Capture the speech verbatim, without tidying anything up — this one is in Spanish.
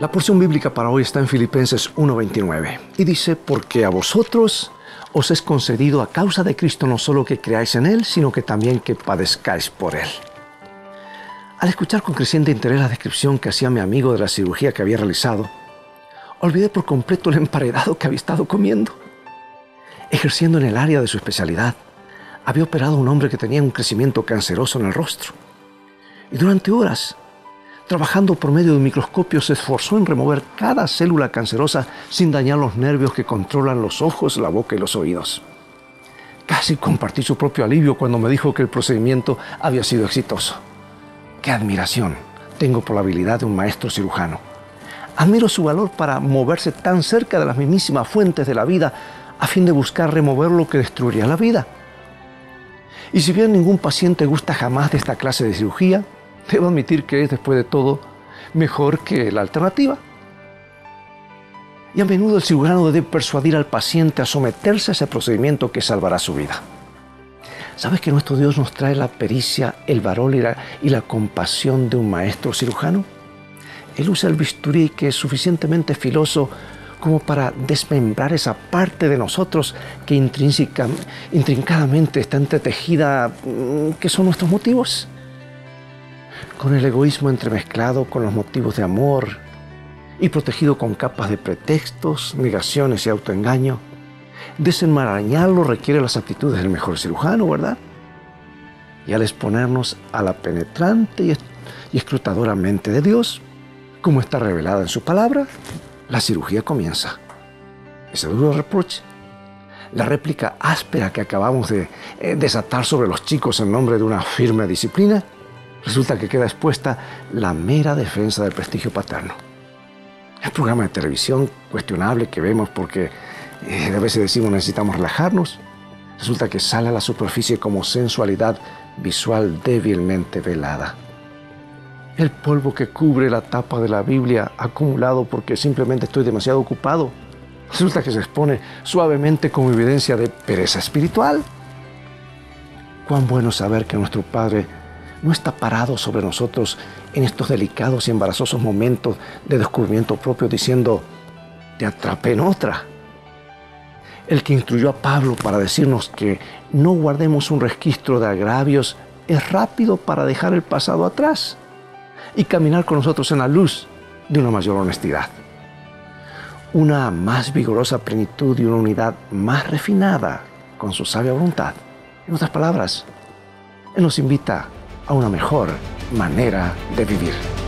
La porción bíblica para hoy está en Filipenses uno veintinueve y dice: porque a vosotros os es concedido a causa de Cristo no solo que creáis en Él, sino que también que padezcáis por Él. Al escuchar con creciente interés la descripción que hacía mi amigo de la cirugía que había realizado, olvidé por completo el emparedado que había estado comiendo. Ejerciendo en el área de su especialidad, había operado a un hombre que tenía un crecimiento canceroso en el rostro, y durante horas, trabajando por medio de un microscopio, se esforzó en remover cada célula cancerosa sin dañar los nervios que controlan los ojos, la boca y los oídos. Casi compartí su propio alivio cuando me dijo que el procedimiento había sido exitoso. ¡Qué admiración tengo por la habilidad de un maestro cirujano! Admiro su valor para moverse tan cerca de las mismísimas fuentes de la vida a fin de buscar remover lo que destruiría la vida. Y si bien ningún paciente gusta jamás de esta clase de cirugía, debo admitir que es, después de todo, mejor que la alternativa. Y a menudo el cirujano debe persuadir al paciente a someterse a ese procedimiento que salvará su vida. ¿Sabes que nuestro Dios nos trae la pericia, el valor y la, y la compasión de un maestro cirujano? Él usa el bisturí que es suficientemente filoso como para desmembrar esa parte de nosotros que intrínseca, intrincadamente está entretejida, que son nuestros motivos. Con el egoísmo entremezclado con los motivos de amor y protegido con capas de pretextos, negaciones y autoengaño, desenmarañarlo requiere las aptitudes del mejor cirujano, ¿verdad? Y al exponernos a la penetrante y escrutadora mente de Dios, como está revelada en su palabra, la cirugía comienza. Ese duro reproche, la réplica áspera que acabamos de eh, desatar sobre los chicos en nombre de una firme disciplina, resulta que queda expuesta la mera defensa del prestigio paterno. El programa de televisión cuestionable que vemos porque eh, a veces decimos necesitamos relajarnos, resulta que sale a la superficie como sensualidad visual débilmente velada. El polvo que cubre la tapa de la Biblia, acumulado porque simplemente estoy demasiado ocupado, resulta que se expone suavemente como evidencia de pereza espiritual. Cuán bueno saber que nuestro Padre no está parado sobre nosotros en estos delicados y embarazosos momentos de descubrimiento propio, diciendo: te atrapé en otra. El que instruyó a Pablo para decirnos que no guardemos un registro de agravios es rápido para dejar el pasado atrás y caminar con nosotros en la luz de una mayor honestidad, una más vigorosa plenitud y una unidad más refinada con su sabia voluntad. En otras palabras, Él nos invita a una mejor manera de vivir.